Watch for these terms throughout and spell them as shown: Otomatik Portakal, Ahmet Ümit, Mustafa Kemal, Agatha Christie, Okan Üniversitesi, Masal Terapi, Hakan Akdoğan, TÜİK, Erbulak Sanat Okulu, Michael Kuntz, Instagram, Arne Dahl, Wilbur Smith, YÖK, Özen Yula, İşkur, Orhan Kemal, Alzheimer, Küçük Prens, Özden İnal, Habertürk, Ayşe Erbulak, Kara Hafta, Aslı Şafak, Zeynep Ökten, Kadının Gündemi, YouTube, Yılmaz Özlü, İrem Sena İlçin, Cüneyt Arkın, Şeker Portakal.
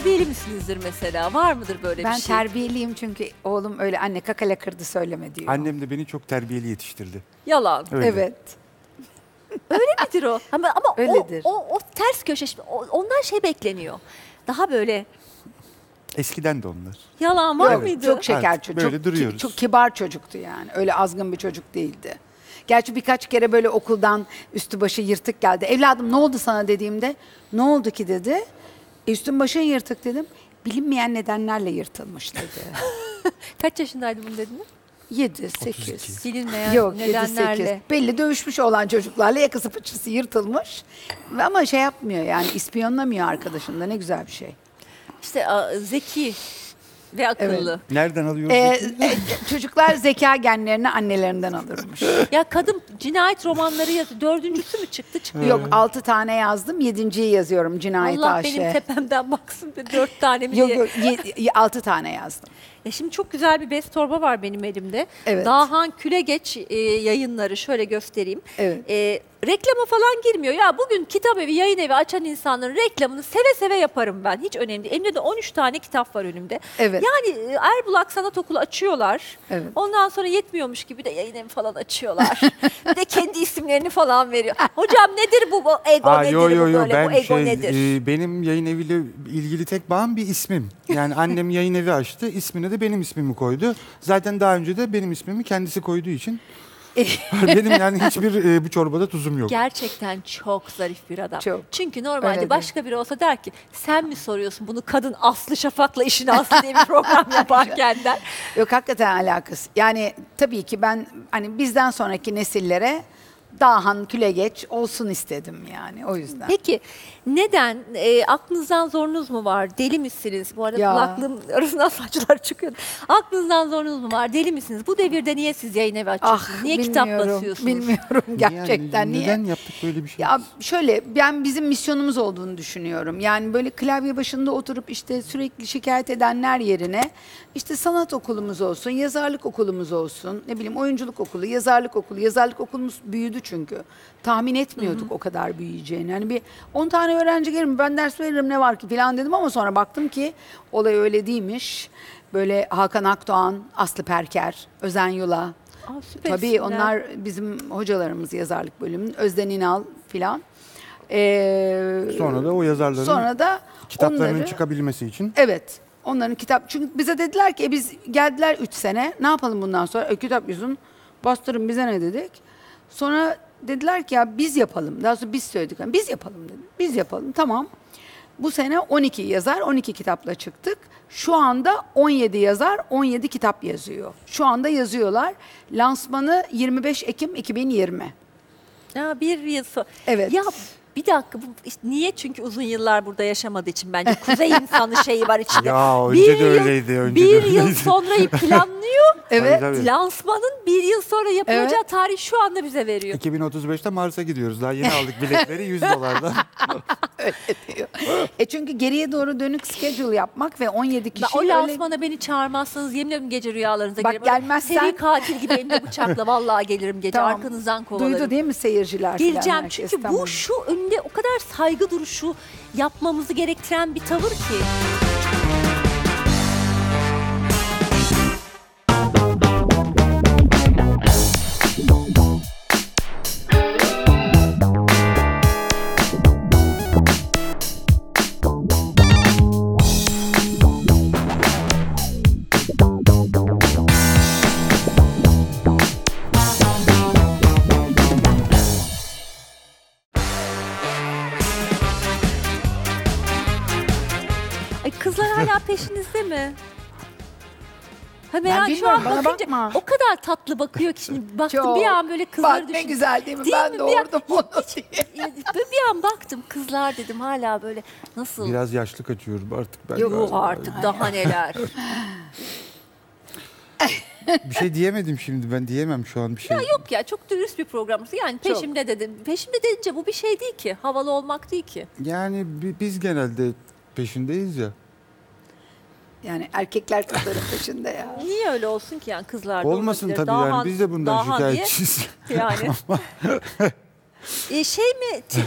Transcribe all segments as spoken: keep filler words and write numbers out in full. terbiyeli misinizdir mesela? Var mıdır böyle ben bir şey? Ben terbiyeliyim çünkü oğlum öyle anne kakala kırdı söyleme diyor. Annem de beni çok terbiyeli yetiştirdi. Yalan. Öyle. Evet. Öyle midir o? Ama, ama o, o, o ters köşe, ondan şey bekleniyor. Daha böyle... Eskiden de onlar. Yalan var evet. mıydı? Çok şeker evet, çocuk. Böyle duruyoruz. Çok, çok kibar çocuktu yani. Öyle azgın bir çocuk değildi. Gerçi birkaç kere böyle okuldan üstü başı yırtık geldi. Evladım ne oldu sana dediğimde, ne oldu ki dedi. E, üstün başın yırtık dedim. Bilinmeyen nedenlerle yırtılmış dedi. Kaç yaşındaydı bunu dedin? yedi sekiz. Bilinmeyen Yok, nedenlerle. yedi sekiz. Belli dövüşmüş olan çocuklarla yakası fıçısı yırtılmış. Ama şey yapmıyor yani, ispiyonlamıyor arkadaşında, ne güzel bir şey. İşte zeki ve akıllı. Evet. Nereden alıyoruz? Ee, çocuklar zeka genlerini annelerinden alırmış. Ya kadın cinayet romanları yazdı. Dördüncüsü mü çıktı? Çıktı. Yok altı tane yazdım. Yedinciyi yazıyorum, cinayet Allah Ayşe. Allah benim tepemden baksın be, dört tane mi diye. Yok yok yedi, altı tane yazdım. Ya şimdi çok güzel bir best torba var benim elimde. Evet. Dağhan Külegeç e, yayınları, şöyle göstereyim. Evet. E, reklama falan girmiyor. Ya bugün kitap evi, yayın evi açan insanların reklamını seve seve yaparım ben. Hiç önemli değil. Elimde de on üç tane kitap var önümde. Evet. Yani Erbulak Sanat Okulu açıyorlar. Evet. Ondan sonra yetmiyormuş gibi de yayın evi falan açıyorlar. Bir de kendi isimlerini falan veriyor. Hocam nedir bu, bu ego? Aa, nedir yo, yo, bu yo, böyle? Ben bu ego şey, nedir? E, benim yayın eviyle ilgili tek bağım bir ismim. Yani annem yayın evi açtı. İsmine de benim ismimi koydu. Zaten daha önce de benim ismimi kendisi koyduğu için... Benim yani hiçbir e, bu çorbada tuzum yok. Gerçekten çok zarif bir adam. Çok. Çünkü normalde öyle başka biri olsa der ki sen mi soruyorsun bunu kadın Aslı Şafak'la işini Aslı diye bir program yaparken der. Yok hakikaten alakası. Yani tabii ki ben hani bizden sonraki nesillere Dağhan Külegeç olsun istedim yani, o yüzden. Peki neden? E, aklınızdan zorunuz mu var? Deli misiniz? Bu arada kulaklığım arasından saçlar çıkıyor. Aklınızdan zorunuz mu var? Deli misiniz? Bu devirde niye siz yayın evi açıyorsunuz? Ah, niye kitap basıyorsunuz? Bilmiyorum gerçekten yani, niye? Neden yaptık böyle bir şey? Ya şöyle, ben bizim misyonumuz olduğunu düşünüyorum. Yani böyle klavye başında oturup işte sürekli şikayet edenler yerine işte sanat okulumuz olsun, yazarlık okulumuz olsun, ne bileyim oyunculuk okulu, yazarlık okulu, yazarlık okulumuz büyüdü çünkü. Tahmin etmiyorduk, hı hı, o kadar büyüyeceğini. Hani bir on tane öğrenci gelir mi? Ben ders veririm ne var ki falan dedim ama sonra baktım ki olay öyle değilmiş. Böyle Hakan Akdoğan, Aslı Perker, Özen Yula. Aa, tabii onlar bizim hocalarımız yazarlık bölümünün. Özden İnal falan. Ee, sonra da o yazarların sonra da kitaplarının onları, çıkabilmesi için. Evet. Onların kitap. Çünkü bize dediler ki e, biz geldiler üç sene. Ne yapalım bundan sonra? E, kitap yüzün bastırın bize ne dedik. Sonra dediler ki ya biz yapalım. Daha sonra biz söyledik. Yani biz yapalım dedim. Biz yapalım. Tamam. Bu sene on iki yazar, on iki kitapla çıktık. Şu anda on yedi yazar, on yedi kitap yazıyor. Şu anda yazıyorlar. Lansmanı yirmi beş Ekim iki bin yirmi. Ya bir yıl sonra. Evet. Ya bir dakika. Bu işte niye? Çünkü uzun yıllar burada yaşamadığı için bence. Kuzey insanı şeyi var içinde. Ya önce bir de yıl, öyleydi. Önce bir de öyleydi. Yıl sonrayı planlıyor. Evet. Tabii, tabii. Lansmanın bir yıl sonra yapılacağı evet. tarih şu anda bize veriyor. iki bin otuz beşte Mars'a gidiyoruz. Daha yeni aldık biletleri yüz dolardan. Öyle diyor. E çünkü geriye doğru dönük schedule yapmak ve on yedi kişi. O lansmana öyle... beni çağırmazsanız yemin ederim gece rüyalarınıza bak, gelirim. Gelmezsen... Seri katil gibi elimde bıçakla vallahi gelirim gece. Tamam. Arkanızdan kovalarım. Duydu değil mi seyirciler? Geleceğim çünkü İstanbul'da. Bu şu önünde o kadar saygı duruşu yapmamızı gerektiren bir tavır ki. Peşinizde mi? Ha, ben şu an bana bakınca, bakma. O kadar tatlı bakıyor ki şimdi baktım çok. Bir an böyle kızları düşündüm. Bak ne güzel değil mi? Değil ben mi? Doğurdum onu diye. Bir an baktım kızlar dedim hala böyle nasıl? Biraz yaşlı kaçıyorum artık ben. Yok artık ay. Daha neler. Bir şey diyemedim şimdi, ben diyemem şu an bir şey. Ya yok ya, çok dürüst bir programımız. Yani peşimde çok. Dedim. Peşimde deyince bu bir şey değil ki. Havalı olmak değil ki. Yani biz genelde peşindeyiz ya. Yani erkekler kızların peşinde ya. Niye öyle olsun ki yani kızlar da olmasın tabii daha yani han, biz de bundan şikayetçiyiz. Yani. e şey mi tri,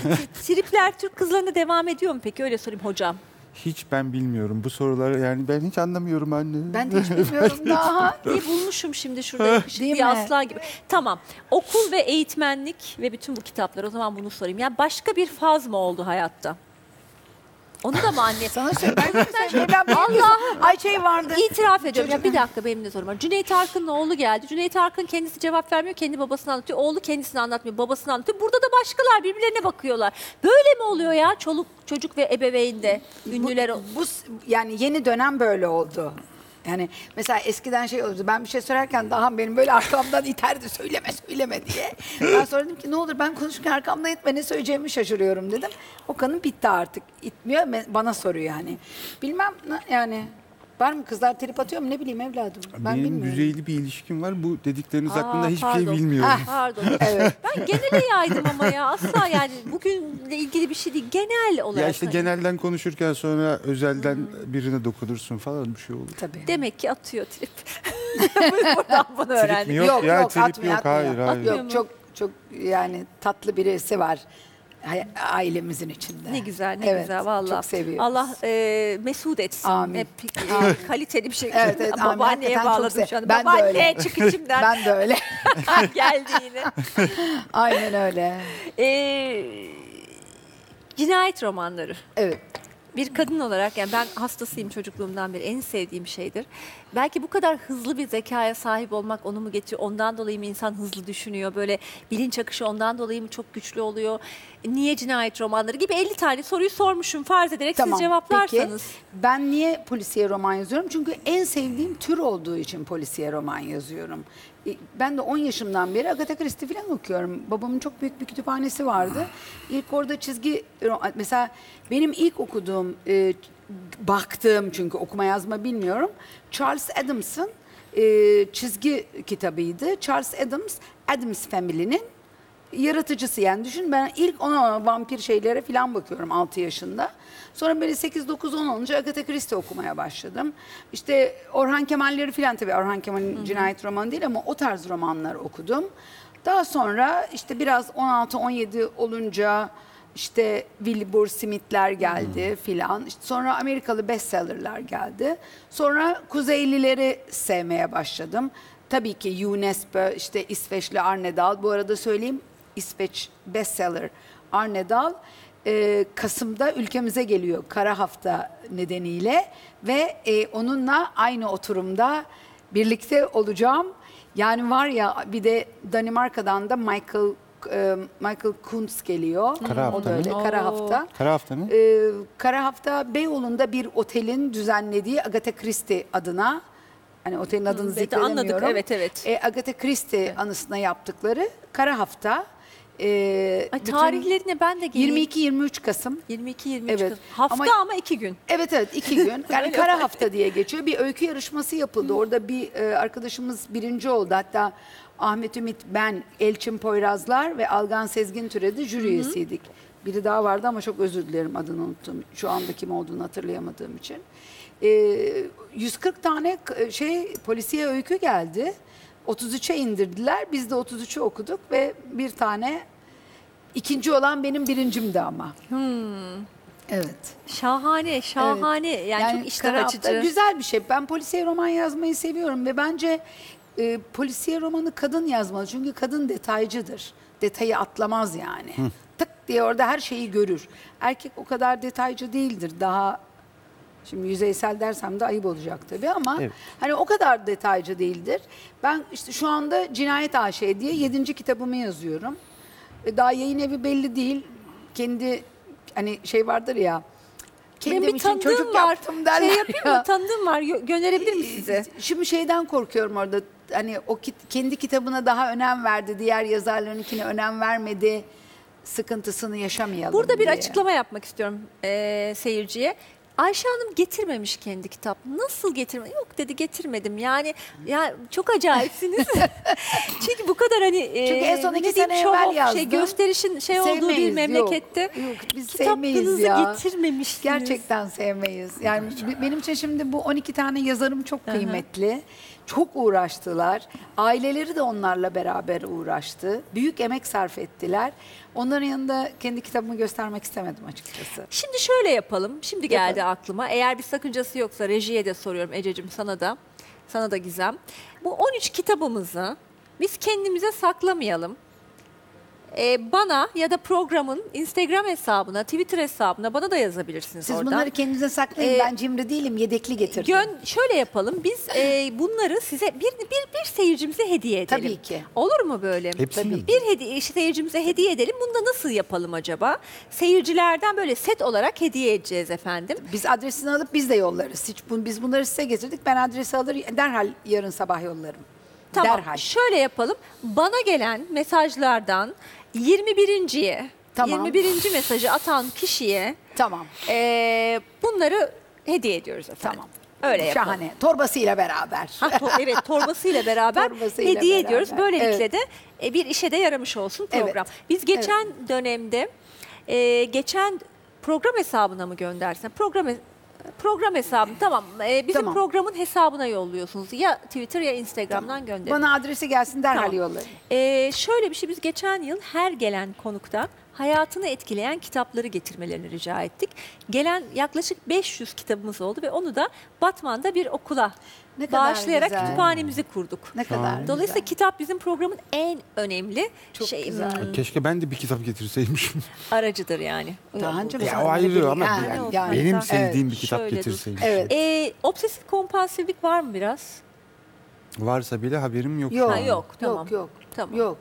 tri, tripler Türk kızlarına devam ediyor mu peki, öyle sorayım hocam? Hiç ben bilmiyorum bu soruları, yani ben hiç anlamıyorum anne. Ben de hiç bilmiyorum daha. Niye bulmuşum şimdi şurada bir aslan gibi. Tamam, okul ve eğitmenlik ve bütün bu kitaplar, o zaman bunu sorayım. Yani başka bir faz mı oldu hayatta? Onu da mı anne? Sana şey, ben ben Allah ay şey vardı. İtiraf ediyorum. Ya bir dakika, benim de sorum var. Cüneyt Arkın'ın oğlu geldi. Cüneyt Arkın kendisi cevap vermiyor. Kendi babasını anlatıyor. Oğlu kendisini anlatmıyor. Babasını anlatıyor. Burada da başkalar birbirlerine bakıyorlar. Böyle mi oluyor ya? Çoluk çocuk ve ebeveynde ünlüler. Bu, bu yani yeni dönem böyle oldu. Yani mesela eskiden şey olurdu, ben bir şey söylerken daha benim böyle arkamdan iterdi, söyleme söyleme diye. Ben sonra dedim ki ne olur ben konuşurken arkamdan itme, ne söyleyeceğimi şaşırıyorum dedim. Okan'ın bitti artık, itmiyor bana soruyor yani. Bilmem yani, var mı kızlar trip atıyor mu ne bileyim evladım, ben benim bilmiyorum. Düzeyli bir ilişkim var, bu dedikleriniz Aa, hakkında hiçbir pardon. şey bilmiyorum. Ah, pardon evet. Ben genele yaydım ama ya, asla yani bugünle ilgili bir şey değil, genel olarak. Ya işte hani. Genelden konuşurken sonra özelden hmm. birine dokunursun falan, bir şey olur. Tabii. Demek ki atıyor trip. Buradan bunu öğrendim. Yok, yok, yok trip atmıyor, yok, hayır, atmıyor. hayır. Yok, çok, çok yani tatlı birisi var. Ailemizin içinde. Ne güzel, ne evet, güzel vallahi. Çok seviyoruz. Allah e, mesut etsin. Amin. Hep e, kaliteli bir şey. Evet, evet, babaanneye bağladım şu anda. Ben Babaanne de öyle. çık içimden. Ben de öyle. Geldi yine. Aynen öyle. E, cinayet romanları. Evet. Bir kadın olarak yani ben hastasıyım çocukluğumdan beri, en sevdiğim şeydir. Belki bu kadar hızlı bir zekaya sahip olmak onu mu getiriyor? Ondan dolayı mı insan hızlı düşünüyor? Böyle bilinç akışı ondan dolayı mı çok güçlü oluyor? Niye cinayet romanları gibi elli tane soruyu sormuşum farz ederek, tamam, siz cevaplarsanız. Peki, ben niye polisiye roman yazıyorum? Çünkü en sevdiğim tür olduğu için polisiye roman yazıyorum. Ben de on yaşımdan beri Agatha Christie falan okuyorum. Babamın çok büyük bir kütüphanesi vardı. İlk orada çizgi, mesela benim ilk okuduğum, e, baktığım, çünkü okuma yazma bilmiyorum, Charles Adams'ın e, çizgi kitabıydı. Charles Adams, Adams Family'nin yaratıcısı. Yani düşün, ben ilk ona vampir şeylere falan bakıyorum altı yaşında. Sonra böyle sekiz, dokuz, on olunca Agatha Christie okumaya başladım. İşte Orhan Kemal'leri falan, tabii Orhan Kemal'in cinayet romanı değil ama o tarz romanlar okudum. Daha sonra işte biraz on altı, on yedi olunca işte Wilbur Smith'ler geldi hmm. filan. İşte sonra Amerikalı bestsellerler geldi. Sonra Kuzeylileri sevmeye başladım. Tabii ki UNESCO, işte İsveçli Arne Dahl. Bu arada söyleyeyim, İsveç bestseller Arne Dahl e, Kasım'da ülkemize geliyor Kara Hafta nedeniyle ve e, onunla aynı oturumda birlikte olacağım. Yani var ya, bir de Danimarka'dan da Michael e, Michael Kuntz geliyor. Kara Hafta o öyle, Kara Hafta. Kara Hafta mı? E, Kara Hafta Beyoğlu'nda bir otelin düzenlediği Agatha Christie adına, hani otelin adını hmm, zikredemiyorum. Anladık, evet evet. E, Agatha Christie evet. anısına yaptıkları Kara Hafta. Ee, Ay, tarihlerine ben de geleyim. yirmi iki yirmi üç Kasım. yirmi iki yirmi üç evet. Kasım. Hafta ama, ama iki gün. Evet evet iki gün. Yani Kara Hafta diye geçiyor. Bir öykü yarışması yapıldı. Orada bir e, arkadaşımız birinci oldu. Hatta Ahmet Ümit, ben, Elçin Poyrazlar ve Algan Sezgin Türedi jüri üyesiydik. Biri daha vardı ama çok özür dilerim, adını unuttum. Şu anda kim olduğunu hatırlayamadığım için. E, yüz kırk tane şey polisiye öykü geldi. otuz üçe indirdiler. Biz de otuz üçü okuduk ve bir tane, ikinci olan benim birincimdi ama. Hmm. Evet. Şahane, şahane. Evet. Yani, yani çok işler açıcı. Güzel bir şey. Ben polisiye roman yazmayı seviyorum ve bence e, polisiye romanı kadın yazmalı. Çünkü kadın detaycıdır. Detayı atlamaz yani. Hı. Tık diye orada her şeyi görür. Erkek o kadar detaycı değildir. Daha... Şimdi yüzeysel dersem de ayıp olacak tabii ama evet. hani o kadar detaycı değildir. Ben işte şu anda Cinayet A Ş diye yedinci kitabımı yazıyorum. Daha yayın evi belli değil. Kendi hani şey vardır ya. Kendim Benim için çocuk var. yaptım derler şey yapayım ya. mı? Tanıdığım var. Gönderebilir mi size? Şimdi şeyden korkuyorum orada. Hani o kit, kendi kitabına daha önem verdi. Diğer yazarlarınkine önem vermedi. Sıkıntısını yaşamayalım Burada diye. Bir açıklama yapmak istiyorum e, seyirciye. Ayşe Hanım getirmemiş kendi kitap. Nasıl getirme? Yok dedi, getirmedim. Yani ya çok acayipsiniz. Çünkü bu kadar hani çünkü en son iki sene evvel yazdım. Şey, gösterişin şey sevmeyiz, olduğu bir memlekette. Yok, yok, biz sevmeyiz ya. Getirmemişsiniz. Gerçekten sevmeyiz. Yani benim için şimdi bu on iki tane yazarım çok kıymetli. Hı-hı. Çok uğraştılar. Aileleri de onlarla beraber uğraştı. Büyük emek sarf ettiler. Onların yanında kendi kitabımı göstermek istemedim açıkçası. Şimdi şöyle yapalım. Şimdi geldi geldi aklıma. Eğer bir sakıncası yoksa rejiye de soruyorum, Ececiğim sana da, sana da Gizem. Bu on üç kitabımızı biz kendimize saklamayalım. Ee, bana ya da programın Instagram hesabına, Twitter hesabına bana da yazabilirsiniz. Siz oradan. Siz bunları kendinize saklayın. Ee, ben cimri değilim, yedekli getirdim. Gön, şöyle yapalım. Biz e, bunları size bir, bir, bir seyircimize hediye edelim. Tabii ki. Olur mu böyle? Hepsi. Bir hediye, seyircimize hediye edelim. Bunu da nasıl yapalım acaba? Seyircilerden böyle set olarak hediye edeceğiz efendim. Biz adresini alıp biz de yollarız. Hiç bu, biz bunları size getirdik. Ben adresi alır derhal yarın sabah yollarım. Tamam. Derhal. Şöyle yapalım. Bana gelen mesajlardan yirmi birinciye, tamam. yirmi birinci mesajı atan kişiye, tamam. E, bunları hediye ediyoruz efendim. Tamam. Öyle yapalım. Şahane. Torbasıyla beraber. Ha, to evet, torbasıyla beraber torbasıyla hediye beraber. ediyoruz. Böylelikle evet. de e, bir işe de yaramış olsun program. Evet. Biz geçen evet. dönemde e, geçen program hesabına mı göndersen? Program Program hesabı tamam. Ee, bizim tamam. programın hesabına yolluyorsunuz. Ya Twitter ya Instagram'dan tamam. gönderin. Bana adresi gelsin derhal tamam. yollayın. Ee, şöyle bir şey, biz geçen yıl her gelen konuktan hayatını etkileyen kitapları getirmelerini rica ettik. Gelen yaklaşık beş yüz kitabımız oldu ve onu da Batman'da bir okula ne bağışlayarak kadar kütüphanemizi kurduk. Ne kadar Dolayısıyla güzel. Kitap bizim programın en önemli şeyi. Keşke ben de bir kitap getirseymişim. Aracıdır yani. Dağhancığım. Ya, o ayrı ama yani, yani, yani. benim sevdiğim evet, bir kitap getirseymişim. Evet. Ee, obsesif kompansiflik var mı biraz? Varsa bile haberim yok. Yok, ha, yok, tamam. yok, yok. Tamam. Yok.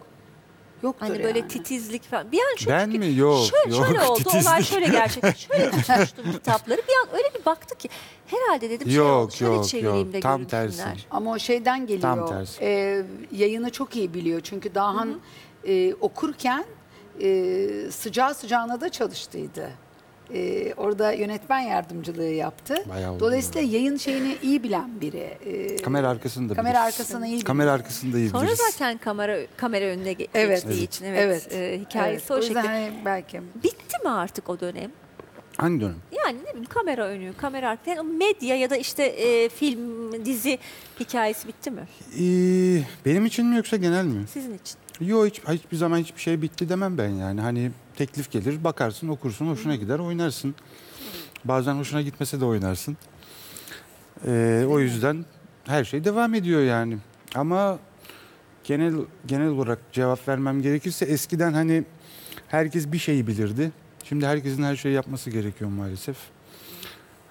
Yoktur hani böyle yani. Titizlik falan. Bir an şu ben mi? Yok. Şöyle, yok, şöyle oldu. Titizlik. Olay şöyle gerçekten. Şöyle tutmuştum kitapları. Bir an öyle bir baktı ki herhalde dedim. Yok şey, yok şöyle yok. De tam tersi. Ama o şeyden geliyor. Tam tersi. E, yayını çok iyi biliyor. Çünkü Dağhan e, okurken e, sıcağı sıcağına da çalıştıydı. E, orada yönetmen yardımcılığı yaptı. Dolayısıyla ya. yayın şeyini iyi bilen biri. E, kamera arkasını da kamera arkasını iyi. Kamera arkasını da iyi. Sonra biliriz. Zaten kamera kamera önüne geçtiği evet. için evet. evet. E, hikayesi evet. o, o şekilde. Hani belki bitti mi artık o dönem? Hangi dönem? Yani ne bileyim, kamera önü, kamera arkası, yani medya ya da işte e, film, dizi hikayesi bitti mi? Ee, benim için mi yoksa genel mi? Sizin için. Yok, hiç, hiçbir zaman hiçbir şey bitti demem ben yani. Hani teklif gelir, bakarsın, okursun, hoşuna gider, oynarsın. Bazen hoşuna gitmese de oynarsın. Ee, o yüzden her şey devam ediyor yani. Ama genel genel olarak cevap vermem gerekirse eskiden hani herkes bir şeyi bilirdi. Şimdi herkesin her şeyi yapması gerekiyor maalesef.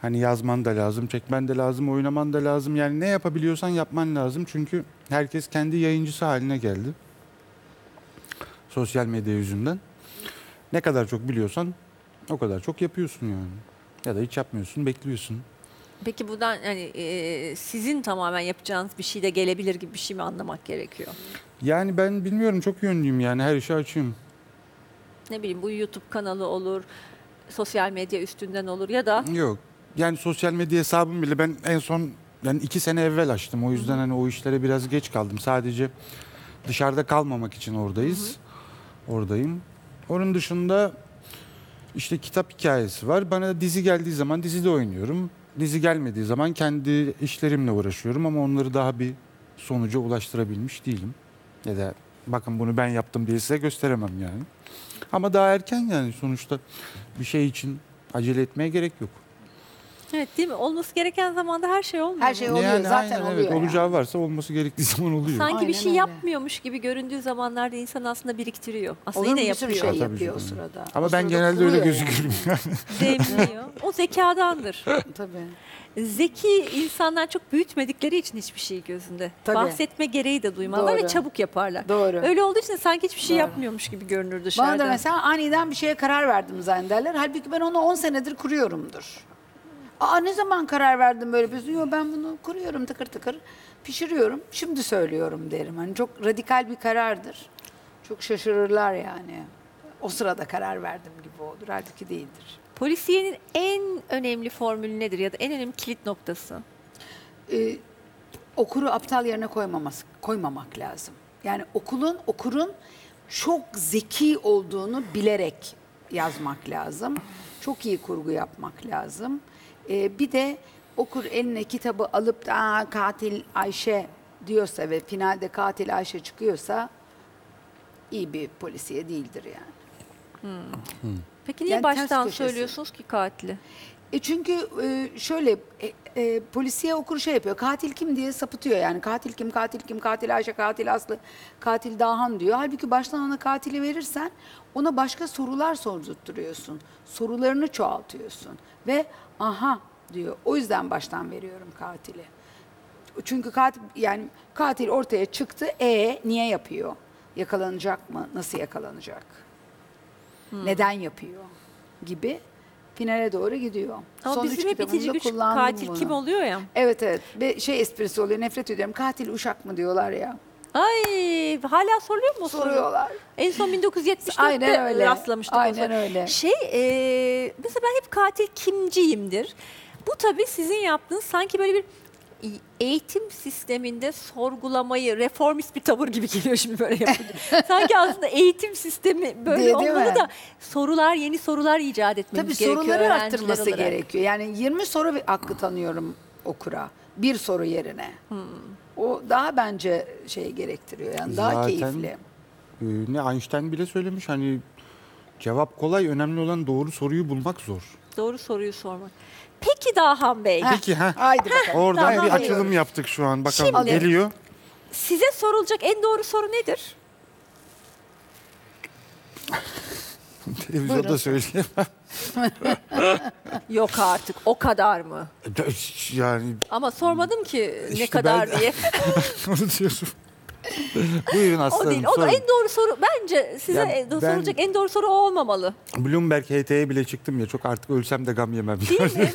Hani yazman da lazım, çekmen de lazım, oynaman da lazım. Yani ne yapabiliyorsan yapman lazım. Çünkü herkes kendi yayıncısı haline geldi. Sosyal medya yüzünden. Ne kadar çok biliyorsan o kadar çok yapıyorsun yani. Ya da hiç yapmıyorsun, bekliyorsun. Peki buradan yani e, sizin tamamen yapacağınız bir şey de gelebilir gibi bir şey mi anlamak gerekiyor? Yani ben bilmiyorum, çok yönlüyüm yani, her işe açığım. Ne bileyim, bu YouTube kanalı olur, sosyal medya üstünden olur ya da... Yok yani sosyal medya hesabım bile ben en son yani iki sene evvel açtım. O yüzden hani o işlere biraz geç kaldım. Sadece dışarıda kalmamak için oradayız. Hı-hı. Oradayım. Onun dışında işte kitap hikayesi var. Bana dizi geldiği zaman dizide oynuyorum. Dizi gelmediği zaman kendi işlerimle uğraşıyorum ama onları daha bir sonuca ulaştırabilmiş değilim. Ya da bakın bunu ben yaptım diye size gösteremem yani. Ama daha erken yani, sonuçta bir şey için acele etmeye gerek yok. Evet, değil mi? Olması gereken zamanda her şey olmuyor. Her şey oluyor yani, zaten aynen, oluyor. Evet, yani. Olacağı varsa olması gerektiği zaman oluyor. Sanki aynen bir şey öyle. Yapmıyormuş gibi göründüğü zamanlarda insan aslında biriktiriyor. Aslında onun yine yapıyor. Şey yapıyor tabii, o sırada. Ama o ben sırada genelde öyle gözükürüm yani. Demliyor. O zekadandır. Tabii. Zeki insanlar çok büyütmedikleri için hiçbir şeyi gözünde. Tabii. Bahsetme gereği de duymazlar ve çabuk yaparlar. Doğru. Öyle olduğu için sanki hiçbir şey Doğru. yapmıyormuş gibi görünür dışarıda. Bana da mesela aniden bir şeye karar verdim zannederler. Halbuki ben onu on senedir kuruyorumdur. Aa, ne zaman karar verdim böyle bir şey? Yo, ben bunu kuruyorum tıkır tıkır, pişiriyorum, şimdi söylüyorum derim. Hani çok radikal bir karardır. Çok şaşırırlar yani. O sırada karar verdim gibi olur. Halbuki değildir. Polisiyenin en önemli formülü nedir ya da en önemli kilit noktası? Ee, okuru aptal yerine koymaması, koymamak lazım. Yani okulun, okurun çok zeki olduğunu bilerek yazmak lazım. Çok iyi kurgu yapmak lazım. Ee, bir de okur eline kitabı alıp da aa, katil Ayşe diyorsa ve finalde katil Ayşe çıkıyorsa iyi bir polisiye değildir yani. Hmm. Hmm. Peki niye yani baştan söylüyorsunuz ki katili? E çünkü e, şöyle e, e, polisiye okur şey yapıyor. Katil kim diye sapıtıyor yani. Katil kim, katil kim, katil Ayşe, katil Aslı, katil Dağhan diyor. Halbuki baştan ona katili verirsen ona başka sorular sordurtturuyorsun. Sorularını çoğaltıyorsun. Ve aha diyor. O yüzden baştan veriyorum katili. Çünkü katil, yani katil ortaya çıktı. E niye yapıyor? Yakalanacak mı? Nasıl yakalanacak? Hmm. Neden yapıyor? Gibi finale doğru gidiyor. Ama son üç kitabımda kullandım katil bunu. Kim oluyor ya? Evet evet. Ve şey esprisi oluyor. Nefret ediyorum. Katil uşak mı diyorlar ya. Ay hala soruyor mu? Soruyorlar. En son bin dokuz yüz yetmiş dörtte rastlamıştık. Aynen öyle. Şey e, mesela ben hep katil kimciyimdir. Bu tabii sizin yaptığınız sanki böyle bir eğitim sisteminde sorgulamayı reformist bir tavır gibi geliyor şimdi böyle yapınca. Sanki aslında eğitim sistemi böyle değil, olmalı değil da sorular, yeni sorular icat etmemiz tabii gerekiyor. Tabii soruları arttırması olarak gerekiyor. Yani yirmi soru hakkı tanıyorum okura. Bir soru yerine. Hmm. O daha bence şey gerektiriyor. Yani daha zaten keyifli. Ne Einstein bile söylemiş hani cevap kolay, önemli olan doğru soruyu bulmak zor. Doğru soruyu sormak. Peki Dağhan Bey. Peki ha. Haydi bakalım. Oradan Dağhan bir açılım Bey yaptık şu an. Bakalım şimdi, geliyor. Size sorulacak en doğru soru nedir? Televizyonda söyleyemem. Yok artık. O kadar mı? Yani. Ama sormadım ki işte ne kadar ben diye. Onu diyorsun. Buyurun aslanım. O değil. O da en doğru soru. Bence size yani sorulacak en doğru soru o olmamalı. Bloomberg H T'ye bile çıktım ya. Çok artık ölsem de gam yemem. Değil yani mi?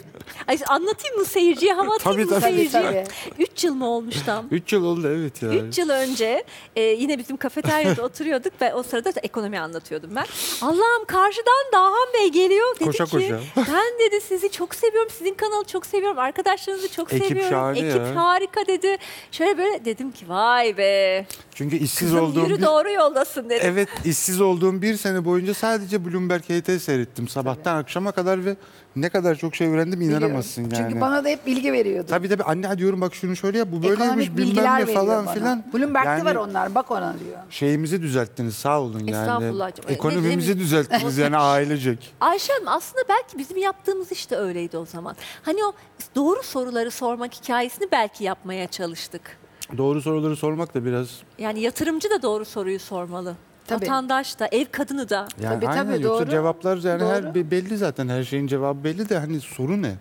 Ay, anlatayım mı seyirciye? Hava atayım mı seyirciye? Üç yıl mı olmuş tam? Üç yıl oldu evet ya. Üç yıl önce e, yine bizim kafeteryada oturuyorduk ve o sırada ekonomi anlatıyordum ben. Allah'ım karşıdan Dağhan Bey geliyor. Dedi koşa ki, koşa. Ben dedi sizi çok seviyorum. Sizin kanalı çok seviyorum. Arkadaşlarınızı çok ekip seviyorum. Şahane ekip ya. Harika dedi. Şöyle böyle dedim ki vay be. Çünkü işsiz kızım, olduğum yürü bir... doğru yoldasın dedim. Evet, işsiz olduğum bir sene boyunca sadece Bloomberg H T seyrettim sabahtan evet akşama kadar ve ne kadar çok şey öğrendim inanamazsın biliyorum yani. Çünkü bana da hep bilgi veriyordu. Tabii tabii anne diyorum bak şunu şöyle yap bu böyleymiş bilmem ne falan filan. Bloomberg'de yani, var onlar bak ona diyor. Şeyimizi düzelttiniz sağ olun yani. Ekonomimizi düzelttiniz yani ailecek. Ayşe Hanım aslında belki bizim yaptığımız iş de öyleydi o zaman. Hani o doğru soruları sormak hikayesini belki yapmaya çalıştık. Doğru soruları sormak da biraz... Yani yatırımcı da doğru soruyu sormalı. Tabii. Vatandaş da, ev kadını da. Yani tabii aynen, tabii doğru. Cevaplar yani doğru. Her, belli zaten her şeyin cevabı belli de hani soru ne?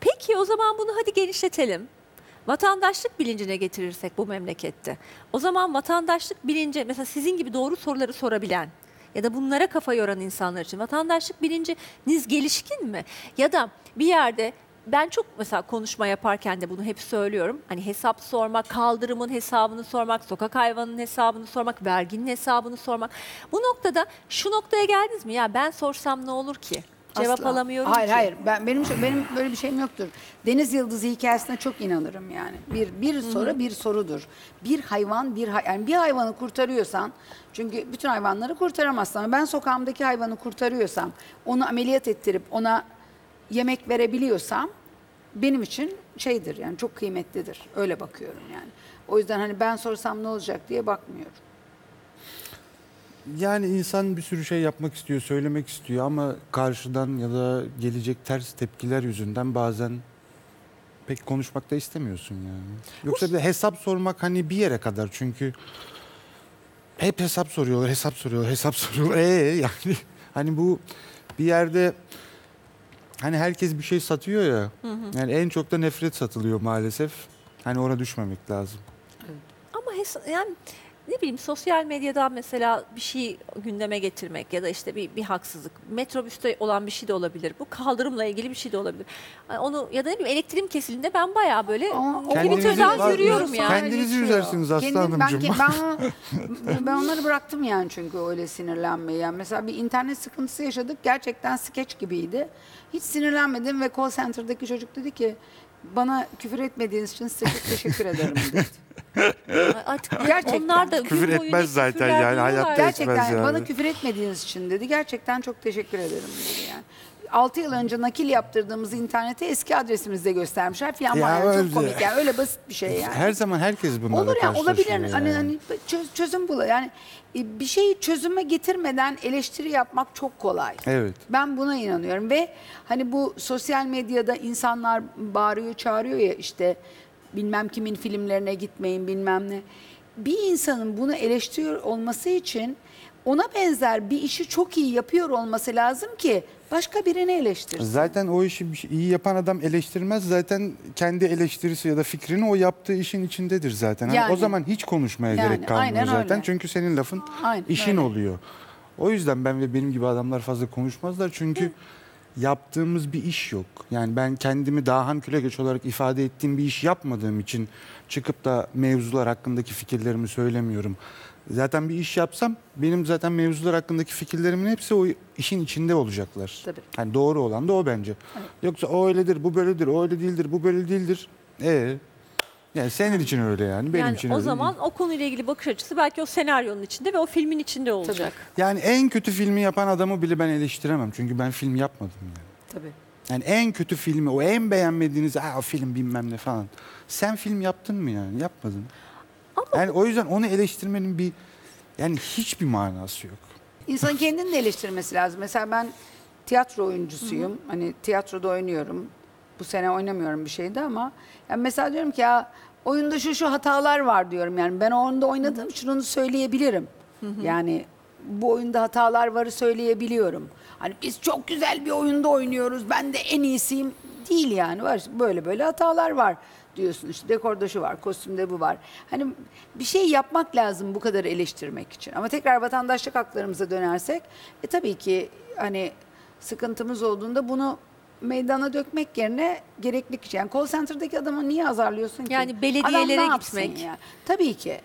Peki o zaman bunu hadi genişletelim. Vatandaşlık bilincine getirirsek bu memlekette. O zaman vatandaşlık bilinci mesela sizin gibi doğru soruları sorabilen ya da bunlara kafa yoran insanlar için vatandaşlık bilinciniz gelişkin mi? Ya da bir yerde... Ben çok mesela konuşma yaparken de bunu hep söylüyorum. Hani hesap sormak, kaldırımın hesabını sormak, sokak hayvanının hesabını sormak, verginin hesabını sormak. Bu noktada şu noktaya geldiniz mi? Ya ben sorsam ne olur ki? Cevap asla alamıyorum. Hayır ki. Hayır. Ben benim benim böyle bir şeyim yoktur. Deniz yıldızı hikayesine çok inanırım yani. Bir bir soru Hı-hı. bir sorudur. Bir hayvan bir hay- yani bir hayvanı kurtarıyorsan çünkü bütün hayvanları kurtaramazsın ama ben sokağımdaki hayvanı kurtarıyorsam, onu ameliyat ettirip ona yemek verebiliyorsam benim için şeydir yani çok kıymetlidir. Öyle bakıyorum yani. O yüzden hani ben sorsam ne olacak diye bakmıyorum. Yani insan bir sürü şey yapmak istiyor, söylemek istiyor ama karşıdan ya da gelecek ters tepkiler yüzünden bazen pek konuşmak da istemiyorsun yani. Yoksa bir de hesap sormak hani bir yere kadar çünkü hep hesap soruyorlar, hesap soruyorlar, hesap soruyorlar. Ee yani hani bu bir yerde... Hani herkes bir şey satıyor ya, hı hı. Yani en çok da nefret satılıyor maalesef. Hani ona düşmemek lazım. Evet. Ama hes- yani ne bileyim sosyal medyadan mesela bir şey gündeme getirmek ya da işte bir, bir haksızlık. Metrobüste olan bir şey de olabilir. Bu kaldırımla ilgili bir şey de olabilir. Yani onu ya da ne bileyim elektriğim kesildiğinde ben bayağı böyle Aa, o gibi türden yürüyorum yani. Kendinizi üzersiniz aslanımcığım. Ben, ben, ben onları bıraktım yani çünkü öyle sinirlenmeyi. Yani mesela bir internet sıkıntısı yaşadık. Gerçekten skeç gibiydi. Hiç sinirlenmedim ve call center'daki çocuk dedi ki bana küfür etmediğiniz için size çok teşekkür ederim dedi. Artık gerçekten. Onlar da küfür etmez zaten yani hayatta etmez yani. Gerçekten bana küfür etmediğiniz için dedi. Gerçekten çok teşekkür ederim dedi yani. altı yıl önce nakil yaptırdığımız interneti eski adresimizde göstermişler falan. Ya yani çok komik yani, öyle basit bir şey yani. Her zaman herkes bunlarla olur yani, olabilir yani. Hani, hani çözüm bu yani, bir şeyi çözüme getirmeden eleştiri yapmak çok kolay. Evet. Ben buna inanıyorum ve hani bu sosyal medyada insanlar bağırıyor çağırıyor ya işte bilmem kimin filmlerine gitmeyin bilmem ne. Bir insanın bunu eleştiriyor olması için ona benzer bir işi çok iyi yapıyor olması lazım ki başka birini eleştirsin. Zaten o işi iyi yapan adam eleştirmez. Zaten kendi eleştirisi ya da fikrini o yaptığı işin içindedir zaten. Yani, hani o zaman hiç konuşmaya yani, gerek kalmıyor zaten. Öyle. Çünkü senin lafın aynen, işin öyle oluyor. O yüzden ben ve benim gibi adamlar fazla konuşmazlar. Çünkü hı, yaptığımız bir iş yok. Yani ben kendimi Dağhan Külegeç olarak ifade ettiğim bir iş yapmadığım için çıkıp da mevzular hakkındaki fikirlerimi söylemiyorum. Zaten bir iş yapsam benim zaten mevzular hakkındaki fikirlerimin hepsi o işin içinde olacaklar. Tabii. Yani doğru olan da o bence. Evet. Yoksa o öyledir, bu böyledir, o öyle değildir, bu böyle değildir. Ee, yani senin için öyle yani, benim yani için öyle. Yani o zaman değil, o konuyla ilgili bakış açısı belki o senaryonun içinde ve o filmin içinde olacak. Tabii. Yani en kötü filmi yapan adamı bile ben eleştiremem. Çünkü ben film yapmadım yani. Tabii. Yani en kötü filmi, o en beğenmediğiniz "Aa, film bilmem ne" falan. Sen film yaptın mı yani? Yapmadın. Yani o yüzden onu eleştirmenin bir yani hiçbir manası yok. İnsanın kendini de eleştirmesi lazım. Mesela ben tiyatro oyuncusuyum. Hı hı. Hani tiyatroda oynuyorum. Bu sene oynamıyorum bir şeydi ama yani mesela diyorum ki ya oyunda şu şu hatalar var diyorum. Yani ben oyunda oynadığım için onu söyleyebilirim. Hı hı. Yani bu oyunda hatalar varı söyleyebiliyorum. Hani biz çok güzel bir oyunda oynuyoruz. Ben de en iyisiyim değil yani. Var böyle böyle hatalar var diyorsun, işte dekorda şu var, kostümde bu var. Hani bir şey yapmak lazım bu kadar eleştirmek için. Ama tekrar vatandaşlık haklarımıza dönersek, e tabii ki hani sıkıntımız olduğunda bunu meydana dökmek yerine gerekli kişi. Yani call center'daki adamı niye azarlıyorsun ki? Yani belediyelere gitmek. Ya? Tabii ki.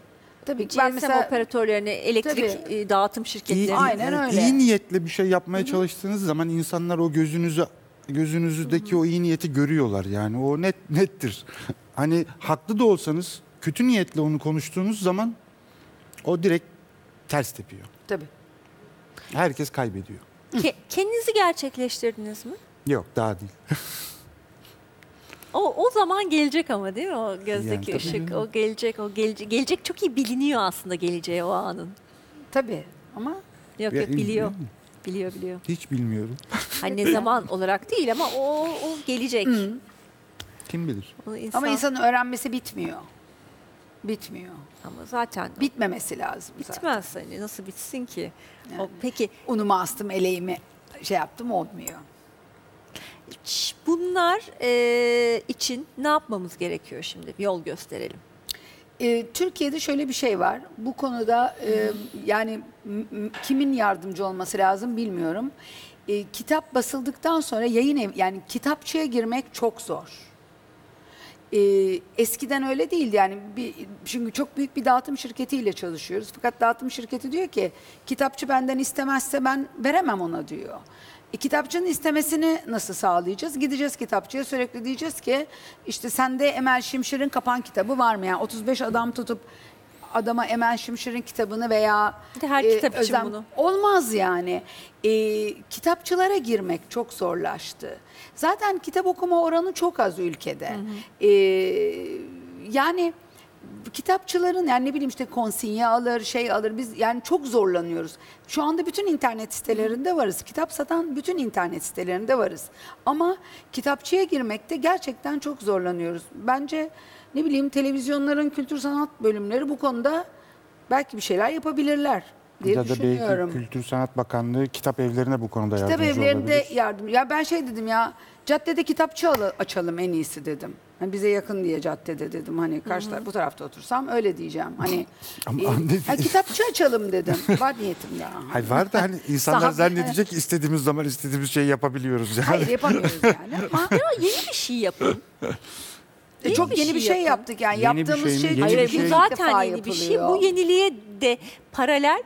Tabii ki. Ben mesela operatörlerine, elektrik tabii, dağıtım şirketlerine. İyi, aynen yani öyle. İyi niyetle bir şey yapmaya hı-hı, çalıştığınız zaman insanlar o gözünüzü gözünüzdeki o iyi niyeti görüyorlar yani, o net nettir. Hani haklı da olsanız kötü niyetle onu konuştuğunuz zaman o direkt ters tepiyor. Tabii. Herkes kaybediyor. Ke- kendinizi gerçekleştirdiniz mi? Yok, daha değil. O, o zaman gelecek ama değil mi o gözdeki yani, ışık? O gelecek, o gelecek. Gelecek çok iyi biliniyor aslında, geleceği o anın. Tabii ama yok ya, yok biliyor. Biliyor biliyor. Hiç bilmiyorum. Hani ne zaman olarak değil ama o, o gelecek. Hı. Kim bilir? İnsan... Ama insanın öğrenmesi bitmiyor. Bitmiyor. Ama zaten bitmemesi lazım. Bitmez zaten. Hani nasıl bitsin ki? Yani. O, peki unumu astım, eleğimi şey yaptım, olmuyor. Bunlar e, için ne yapmamız gerekiyor şimdi? Bir yol gösterelim. E, Türkiye'de şöyle bir şey var. Bu konuda e, yani kimin yardımcı olması lazım bilmiyorum. E, kitap basıldıktan sonra yayın ev, yani kitapçıya girmek çok zor. E, eskiden öyle değildi yani, bir, çünkü çok büyük bir dağıtım şirketiyle çalışıyoruz. Fakat dağıtım şirketi diyor ki kitapçı benden istemezse ben veremem ona diyor. E, kitapçının istemesini nasıl sağlayacağız? Gideceğiz kitapçıya, sürekli diyeceğiz ki işte sende Emel Şimşir'in kapan kitabı var mı? Yani otuz beş adam tutup adama Emel Şimşir'in kitabını veya her e, kitap için özen... bunu. Olmaz yani. E, kitapçılara girmek çok zorlaştı. Zaten kitap okuma oranı çok az ülkede. Hı hı. E, yani kitapçıların yani ne bileyim işte konsinye alır, şey alır, biz yani çok zorlanıyoruz. Şu anda bütün internet sitelerinde varız. Kitap satan bütün internet sitelerinde varız. Ama kitapçıya girmekte gerçekten çok zorlanıyoruz. Bence ne bileyim televizyonların kültür sanat bölümleri bu konuda belki bir şeyler yapabilirler diye ya düşünüyorum. Ya da Kültür Sanat Bakanlığı kitap evlerine bu konuda kitap yardımcı olabilir. Kitap evlerinde yardım. Ya ben şey dedim ya, caddede kitapçı açalım en iyisi dedim. Yani bize yakın diye caddede dedim, hani karşı taraf, bu tarafta otursam öyle diyeceğim. Hani e, hani kitapçı açalım dedim. Var niyetim ya. Hayır var da hani insanlar Sahab- zannedecek ki istediğimiz zaman istediğimiz şeyi yapabiliyoruz yani. Hayır yapamıyoruz yani ama ya yeni bir şey yapın. Yeni çok bir yeni şey bir şey yapın. Yaptık yani yeni yaptığımız şey. Hayır bu zaten yeni bir şey. Bu yeniliğe de paralel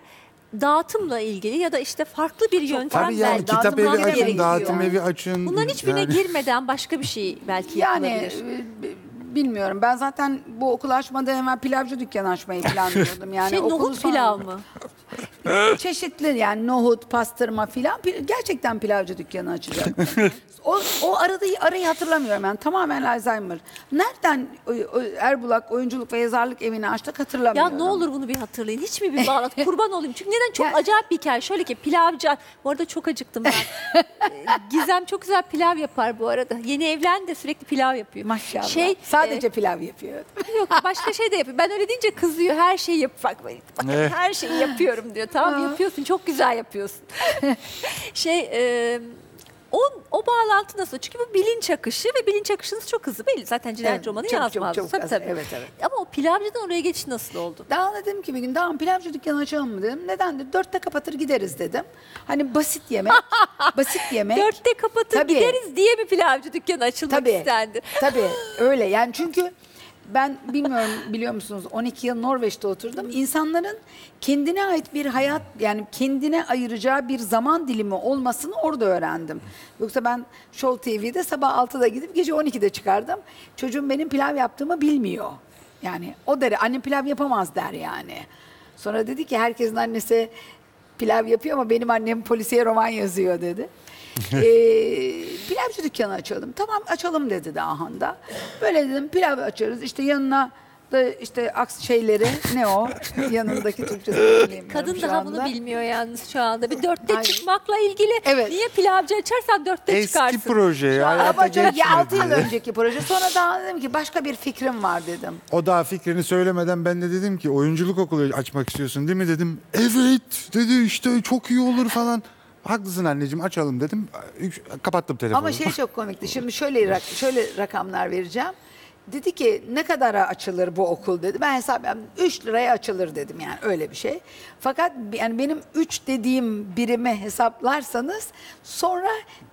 dağıtımla ilgili ya da işte farklı bir yöntem. Tabii yani kitap evi açın, dağıtım evi açın. Bunların hiçbirine yani girmeden başka bir şey belki yani, yapılabilir. Bilmiyorum. Ben zaten bu okul açmadan hemen pilavcı dükkanı açmayı planlıyordum. Yani şey, nohut pilav mı? Çeşitli yani nohut, pastırma filan. Gerçekten pilavcı dükkanı açacak. o, o arada arayı hatırlamıyorum yani. Tamamen Alzheimer. Nereden Erbulak Oyunculuk ve Yazarlık Evini açtık hatırlamıyorum. Ya ne olur bunu bir hatırlayın. Hiç mi bir bağlat? Kurban olayım. Çünkü neden? Çok yani... acayip bir hikaye. Şöyle ki pilavcı... Bu arada çok acıktım ben. Gizem çok güzel pilav yapar bu arada. Yeni evlendi de sürekli pilav yapıyor. Maşallah. Şey, sadece e... pilav yapıyor. Yok başka şey de yapıyor. Ben öyle deyince kızıyor. Her şeyi yap. Bak, bak her şeyi yapıyorum diyor. Tamam yapıyorsun. Çok güzel yapıyorsun. şey... E... O, o bağlantı nasıl? Çünkü bu bilinç akışı ve bilinç akışınız çok hızlı belli. Zaten cinayet evet, romanı yazmaz. Çok, çok, tabii. Evet, evet. Ama o pilavcıdan oraya geçiş nasıl oldu? Daha dedim ki bir gün daha pilavcı dükkanı açalım mı dedim. Nedendir? Dörtte kapatır gideriz dedim. Hani basit yemek. basit yemek. Dörtte kapatır tabii. gideriz diye bir pilavcı dükkanı açılmak tabii, istendi. Tabii öyle yani çünkü... Ben bilmiyorum biliyor musunuz on iki yıl Norveç'te oturdum. İnsanların kendine ait bir hayat yani kendine ayıracağı bir zaman dilimi olmasını orada öğrendim. Yoksa ben Show T V'de sabah altıda gidip gece on ikide çıkardım. Çocuğum benim pilav yaptığımı bilmiyor. Yani o der annem pilav yapamaz der yani. Sonra dedi ki herkesin annesi pilav yapıyor ama benim annem polisiye roman yazıyor dedi. ee, pilavcı dükkanı açalım. Tamam açalım dedi Dağhan'da. Böyle dedim pilav açarız. İşte yanına da işte aks şeyleri ne o? Yanındaki Türkçesi bilmiyorum. Kadın daha bunu bilmiyor yalnız şu anda. Bir dörtte Ay. çıkmakla ilgili evet. niye pilavcı açarsan dörtte eski çıkarsın. Eski proje ya. altı yıl önceki proje. Sonra daha dedim ki başka bir fikrim var dedim. O daha fikrini söylemeden ben de dedim ki oyunculuk okulu açmak istiyorsun değil mi dedim. Evet dedi işte çok iyi olur falan. Haklısın anneciğim açalım dedim. Kapattım telefonu. Ama şey çok komikti. Şimdi şöyle şöyle rakamlar vereceğim. Dedi ki ne kadara açılır bu okul dedi. Ben hesap yaptım. üç liraya açılır dedim yani öyle bir şey. Fakat yani benim üç dediğim birimi hesaplarsanız sonra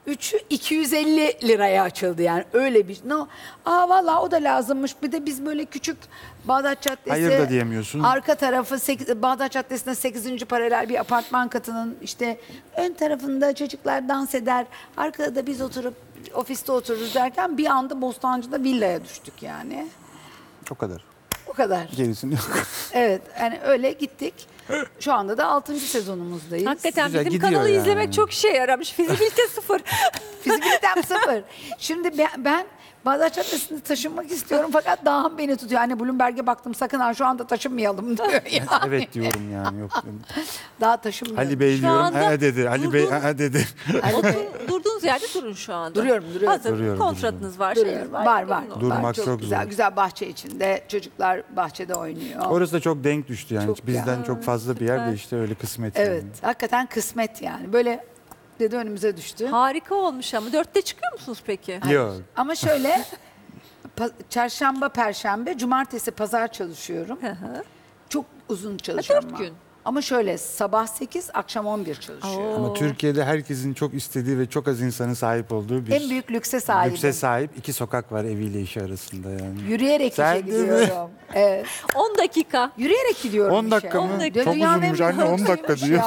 üçü iki yüz elli liraya açıldı yani öyle bir. No. Aa vallahi o da lazımmış. Bir de biz böyle küçük Bağdat Caddesi. Hayır da diyemiyorsun. Arka tarafı sekiz, Bağdat Caddesi'nde sekizinci paralel bir apartman katının işte ön tarafında çocuklar dans eder. Arkada da biz oturup ofiste otururuz derken bir anda Bostancı'da villaya düştük yani. O kadar. O kadar. Gerisini yok. Evet yani öyle gittik. Şu anda da altıncı sezonumuzdayız. Hakikaten güzel, bizim kanalı yani. izlemek çok şey yaramış. Fizibilite sıfır. Fizibilitem sıfır. Şimdi ben, ben Bağdat Caddesi'nde taşınmak istiyorum fakat Dağhan beni tutuyor. Hani Bloomberg'e baktım sakın ha şu anda taşınmayalım diyor. Yani. Evet diyorum yani. Yok. Daha taşınmıyorum. Ali Bey diyorum. Ha dedi. Ali Bey ha dedi. Durduğunuz yerde durun şu anda. Duruyorum duruyorum. Hazır duruyorum, kontratınız duruyorum. var. Duruyorum. Var var. var. Durmak, Durmak çok, çok güzel. Zor. Güzel bahçe içinde. Çocuklar bahçede oynuyor. Orası da çok denk düştü yani. Çok Bizden yani. çok fazla bir yer de işte öyle kısmet. Evet yani. hakikaten kısmet yani. Böyle... dedi önümüze düştü. Harika olmuş ama. Dörtte çıkıyor musunuz peki? Yok. Ama şöyle, çarşamba, perşembe, cumartesi, pazar çalışıyorum. Çok uzun çalışıyorum. Ha, dört gün. Ama şöyle, sabah sekiz, akşam on bir çalışıyorum. Oo. Ama Türkiye'de herkesin çok istediği ve çok az insanın sahip olduğu bir... En büyük lükse sahibim. Lükse sahip. İki sokak var eviyle işi arasında yani. Yürüyerek Sen işe gidiyorum. Evet. on dakika. Yürüyerek gidiyorum on dakika işe. on dakika mı? Çok uzunmuş anne, on dakika diyor.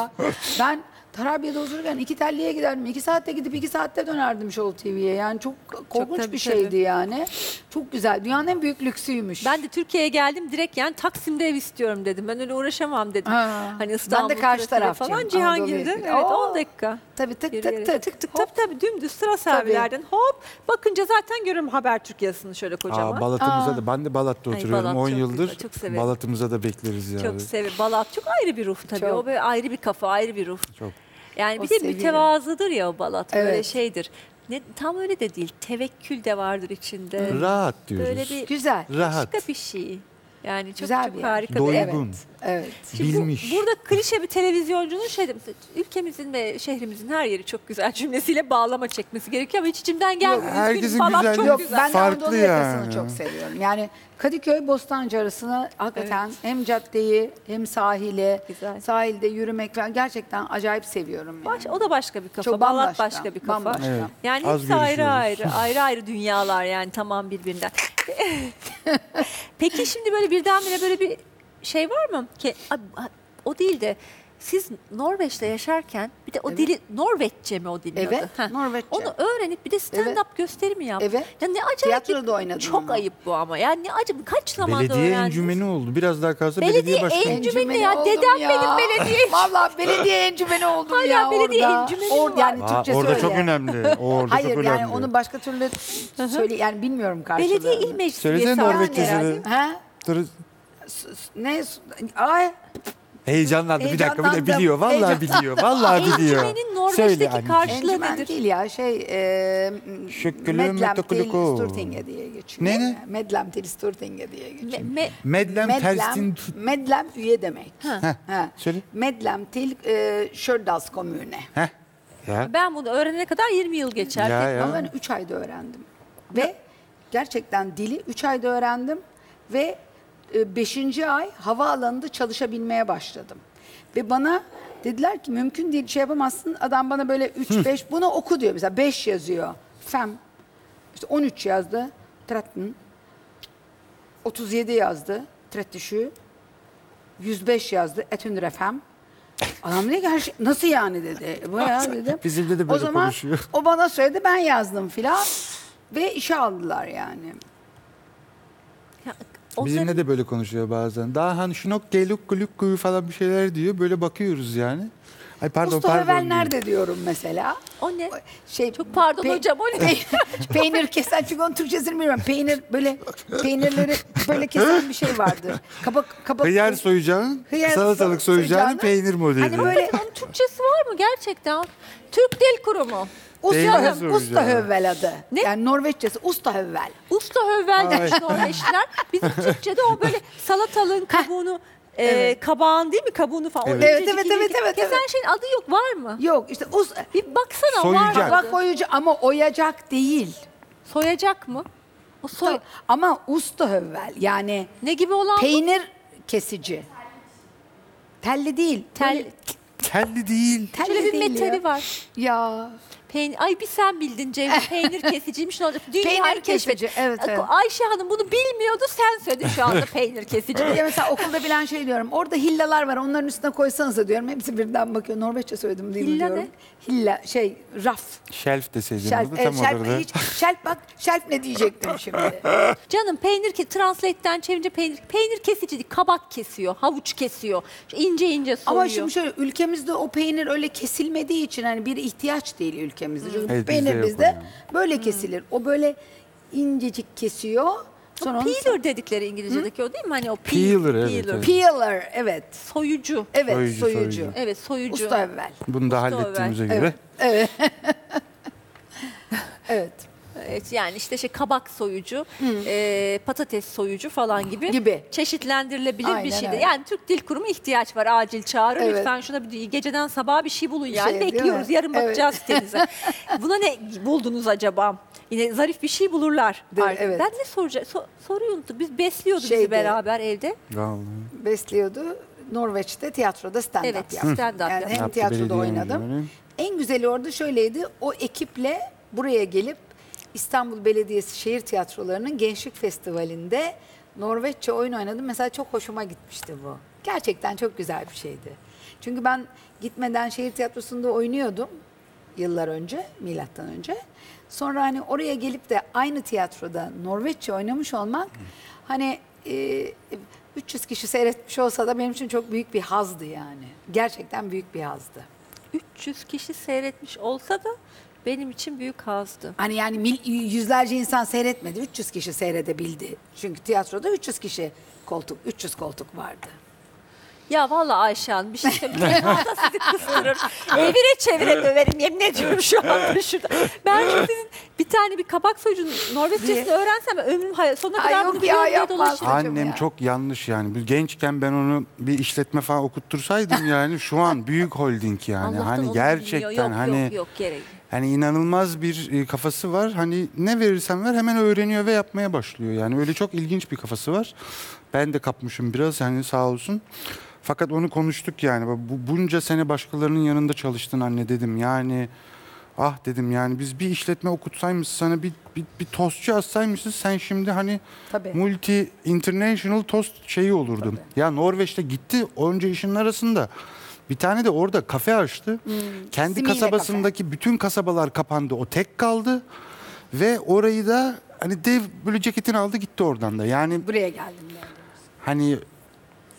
Ben... Tarabya'da otururken iki telliye giderdim. iki saatte gidip iki saatte dönerdim Show T V'ye. Yani çok korkunç çok, tabii, bir şeydi tabii. yani. Çok güzel. Dünyanın en büyük lüksüymüş. Ben de Türkiye'ye geldim direkt yani Taksim'de ev istiyorum dedim. Ben öyle uğraşamam dedim. Ha. Hani İstanbul, ben de karşı taraftan falan Cihangir'de. Evet on dakika. Tabii tık tık tık. Tık tık tık tabii tabii dümdüz sıra servilerden hop bakınca zaten görüyorum Habertürk yazısını şöyle kocaman. Aa, Balat'ımıza Aa. da ben de Balat'ta oturuyorum Ay, Balat on yıldır. Güzel, Balat'ımıza da bekleriz ya. Çok severim. Balat çok ayrı bir ruh tabii. Çok. O böyle ayrı bir kafa, ayrı bir ruh. Çok. Yani o bir de seviye. mütevazıdır ya o Balat böyle evet. şeydir. Ne, tam öyle de değil. Tevekkül de vardır içinde. Rahat diyoruz. Böyle bir güzel. Rahat. Başka bir şey. Yani çok güzel çok bir harika bir evet. evet. Şimdi Bilmiş. Bu, burada klişe bir televizyoncunun şey ülkemizin ve şehrimizin her yeri çok güzel cümlesiyle bağlama çekmesi gerekiyor ama hiç içimden gelmiyor. Herkesin güzel çok Yok, güzel. Ben Farklı yani. çok seviyorum. Yani Kadıköy Bostancı arasına hakikaten evet. hem caddeyi hem sahile, güzel. sahilde yürümek falan gerçekten acayip seviyorum. Yani. O da başka bir kafa. Balat başka bir kafa. Bambaşka. Evet. Yani Az hepsi ayrı ayrı, ayrı ayrı dünyalar yani tamam birbirinden. Peki şimdi böyle birdenbire böyle bir şey var mı? Ki, o değil de Siz Norveç'te yaşarken bir de o evet. dili Norveççe mi o dilin evet, adı? Norveççe. Onu öğrenip bir de stand-up evet. gösterimi yaptı. Evet. Ya ne acayip. Tiyatroda oynadım. Çok ama. Ayıp bu ama. Yani ne acayip. Kaç zamanda öğrendiniz? Belediye encümeni oldu. Biraz daha kalsa belediye, belediye başkanı. Belediye encümeni ya. Dedem benim belediye. Vallahi belediye encümeni oldum Hala ya orada. Hala belediye encümeni Or, yani Aa, Türkçesi orada öyle. Çok önemli. O orada Hayır, çok önemli. Hayır yani onu başka türlü söyle yani bilmiyorum karşılığını. Belediye il meclisi. Söylesene Norveççesini. Ne? Ay. Heyecanlandı. Bir dakika bir de biliyor. Vallahi biliyor. Vallahi biliyor. Encümenin Norveç'teki karşılığı nedir? Değil ya şey e, Medlem Telisturtinge diye geçiyor. Ne ne? Medlem Telisturtinge diye geçiyor. Me, me, medlem Telisturtinge. Medlem, medlem üye demek. Ha. Ha. Söyle. Medlem til e, Şördas komüne. Ha. Ya. Ben bunu öğrenene kadar yirmi yıl geçer. Ya, ya. Ben üç ayda öğrendim. Ve ya. Gerçekten dili üç ayda öğrendim ve Beşinci ay havaalanında çalışabilmeye başladım. Ve bana dediler ki mümkün değil şey yapamazsın. Adam bana böyle üç beş bunu oku diyor. Mesela beş yazıyor. Fem. İşte on üç yazdı. Trettin. otuz yedi yazdı. Trettişü. yüz beş yazdı. Etün refem. Adam ne gerçi nasıl yani dedi. Bayağı dedim. Bizimle de böyle o zaman, konuşuyor. O bana söyledi ben yazdım filan. Ve işe aldılar yani. Bizimle senin... de böyle konuşuyor bazen. Daha hani şunok geluk geluk kuyu falan bir şeyler diyor. Böyle bakıyoruz yani. Ay pardon Mustafa pardon. Mustafa nerede diyorum mesela? O ne? Şey çok pardon pe- hocam o ne? Peynir kesen çünkü onun Türkçesini bilmiyorum. Peynir böyle peynirleri böyle kesen bir şey vardı. Kabak kabak. Hıyar soyacağın, salatalık soyacağın peynir modeli. Hani böyle onun Türkçesi var mı gerçekten? Türk Dil Kurumu. Usta, usta hövel adı. Ne? Yani Norveççesi usta hövel. Usta hövel demiş Norveçler. Bizim Türkçe'de o böyle salatalığın kabuğunu, e, evet. kabağın değil mi kabuğunu falan. Evet evet evet, evet evet. Kesen evet. şeyin adı yok var mı? Yok işte usta. Bir baksana soyacak. Var mı? Bak koyucu ama oyacak değil. Soyacak mı? O soy. Ama usta hövel yani. Ne gibi olan peynir bu? Kesici. Telli değil. Tel. Telli değil. Telli şöyle bir değil metali ya. Var. Ya. Peyn- Ay bir sen bildin Cevdet. Peynir kesiciymiş. Dünyayı keşfetti. Evet, evet. Ayşe Hanım bunu bilmiyordu. Sen söyledin şu anda peynir kesici. Bir de mesela okulda bilen şey diyorum. Orada hillalar var. Onların üstüne koysanıza diyorum. Hepsi birden bakıyor. Norveççe söyledim değil mi Hilla diyorum. Hilla ne? Hilla şey raf. Şelf deseydim. Şelf, e, tam şelf, orada. Hiç, şelf bak. Şelf ne diyecektim şimdi. Canım peynir ki translate'den çevirince peynir peynir kesici. Kabak kesiyor. Havuç kesiyor. İnce ince soyuyor. Ama şimdi şöyle ülkemizde o peynir öyle kesilmediği için hani bir ihtiyaç değil ülke. Çünkü evet, peynir bizde yani. Böyle hmm. kesilir. O böyle incecik kesiyor. Sonra o peeler onu... dedikleri İngilizce'deki hmm? O değil mi? Hani o peel, peeler, peeler. Evet, evet. Peeler, evet. Soyucu. Evet, soyucu. soyucu. soyucu. Evet, soyucu. Usta evvel. Bunu da usta hallettiğimize evvel. Göre. Evet. Evet. Evet. Evet. Yani işte şey kabak soyucu, hmm. e, patates soyucu falan gibi, gibi. Çeşitlendirilebilir aynen bir şeydi. Öyle. Yani Türk Dil Kurumu ihtiyaç var acil çağrı. Evet. Lütfen şuna bir geceden sabaha bir şey bulun yani. Şey, bekliyoruz yarın evet. bakacağız sitenize. Buna ne buldunuz acaba? Yine zarif bir şey bulurlar. De, evet. Ben ne soracağım? So, soruyu unuttum. Biz besliyordu Şeyde, bizi beraber evde. Vallahi. Besliyordu. Norveç'te tiyatroda stand-up evet, yaptım. Stand-up yani yaptım. Hem yaptı, tiyatroda oynadım. Yani. En güzeli orada şöyleydi. O ekiple buraya gelip İstanbul Belediyesi Şehir Tiyatroları'nın Gençlik Festivali'nde Norveççe oyun oynadım. Mesela çok hoşuma gitmişti bu. Gerçekten çok güzel bir şeydi. Çünkü ben gitmeden şehir tiyatrosunda oynuyordum yıllar önce, milattan önce. Sonra hani oraya gelip de aynı tiyatroda Norveççe oynamış olmak hani e, üç yüz kişi seyretmiş olsa da benim için çok büyük bir hazdı yani. Gerçekten büyük bir hazdı. üç yüz kişi seyretmiş olsa da benim için büyük hazdı. Hani yani mil, yüzlerce insan seyretmedi. üç yüz kişi seyredebildi. Çünkü tiyatroda üç yüz kişi koltuk, üç yüz koltuk vardı. Ya vallahi Ayşe Hanım bir şey söyleyeyim. Valla sizi kıstırırım. Evire çevire döverim. Yemin ediyorum şu anda şurada. Ben sizin bir tane bir kabak soyucunun Norveççesini öğrensem ömrüm hayal. Sonuna kadar bunu görmeye dolaşırım. Annem ya. Çok yanlış yani. Biz gençken ben onu bir işletme falan okuttursaydım yani şu an büyük holding yani. Allah'tan hani gerçekten yok, hani. Yok yok gerek. Hani inanılmaz bir kafası var. Hani ne verirsen ver hemen öğreniyor ve yapmaya başlıyor. Yani öyle çok ilginç bir kafası var. Ben de kapmışım biraz hani sağ olsun. Fakat onu konuştuk yani. Bunca sene başkalarının yanında çalıştın anne dedim. Yani ah dedim yani biz bir işletme okutsaymışız sana bir bir, bir tostçu atsaymışız sen şimdi hani tabii. multi international tost şeyi olurdun. Tabii. Ya Norveç'te gitti onca işin arasında. Bir tane de orada kafe açtı. Hmm. Kendi Simiyle kasabasındaki kafe. Bütün kasabalar kapandı. O tek kaldı. Ve orayı da hani dev böyle ceketini aldı gitti oradan da. Yani buraya geldim. Yani. Hani